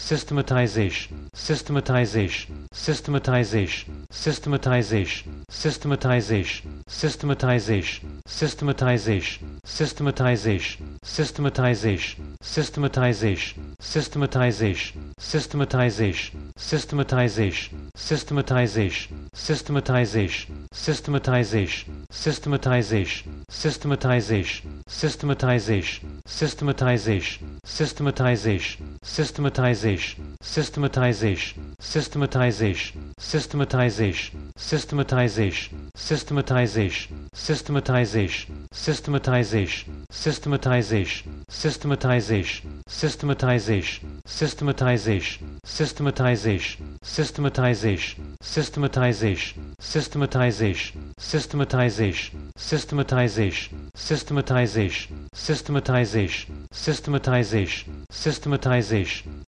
systematization, systematization, systematization, systematization, systematization, systematization, systematization, systematization, systematization, systematization, systematization, systematization, systematization, systematization, systematization, systematization, systematization, systematization, systematization, systematization, systematization, systematization, systematization, systematization, systematization, systematization, systematization, systematization, systematization, systematization, systematization, systematization, systematization, systematization, systematization, systematization, systematization, systematization, systematization, systematization, systematization, systematization, systematization,